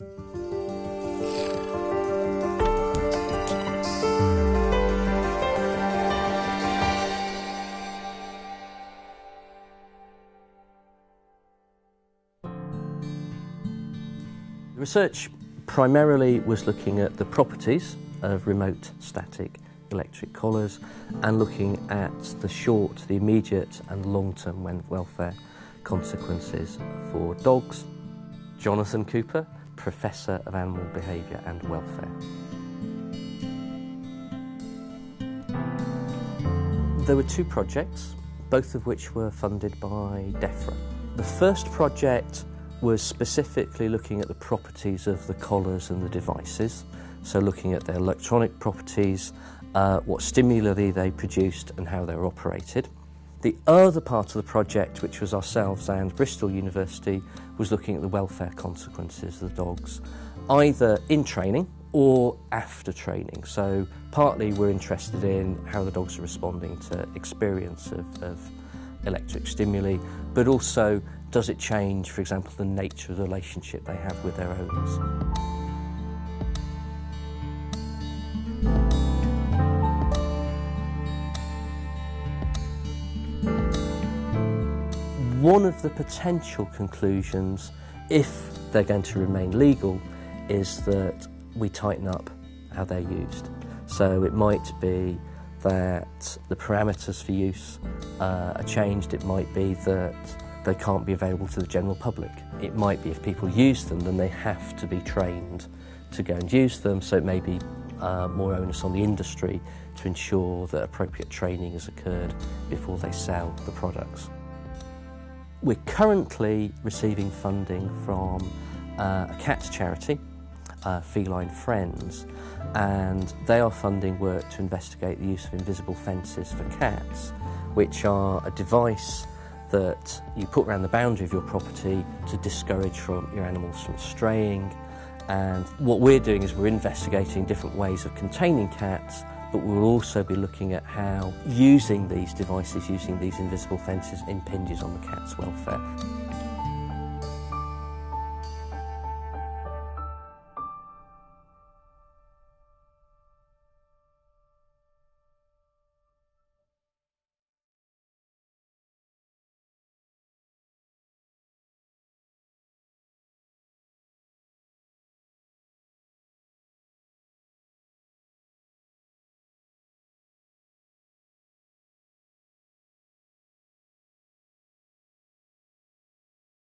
The research primarily was looking at the properties of remote static electric collars and looking at the short, the immediate and long-term welfare consequences for dogs. Jonathan Cooper, Professor of Animal Behaviour and Welfare. There were two projects, both of which were funded by DEFRA. The first project was specifically looking at the properties of the collars and the devices, so looking at their electronic properties, what stimuli they produced and how they were operated. The other part of the project, which was ourselves and Bristol University, was looking at the welfare consequences of the dogs, either in training or after training. So partly we're interested in how the dogs are responding to experience of electric stimuli, but also does it change, for example, the nature of the relationship they have with their owners. One of the potential conclusions, if they're going to remain legal, is that we tighten up how they're used. So it might be that the parameters for use are changed, it might be that they can't be available to the general public. It might be if people use them, then they have to be trained to go and use them, so it may be more onus on the industry to ensure that appropriate training has occurred before they sell the products. We're currently receiving funding from a cat charity, Feline Friends, and they are funding work to investigate the use of invisible fences for cats, which are a device that you put around the boundary of your property to discourage your animals from straying. And what we're doing is we're investigating different ways of containing cats, but we'll also be looking at how using these devices, using these invisible fences, impinges on the cat's welfare.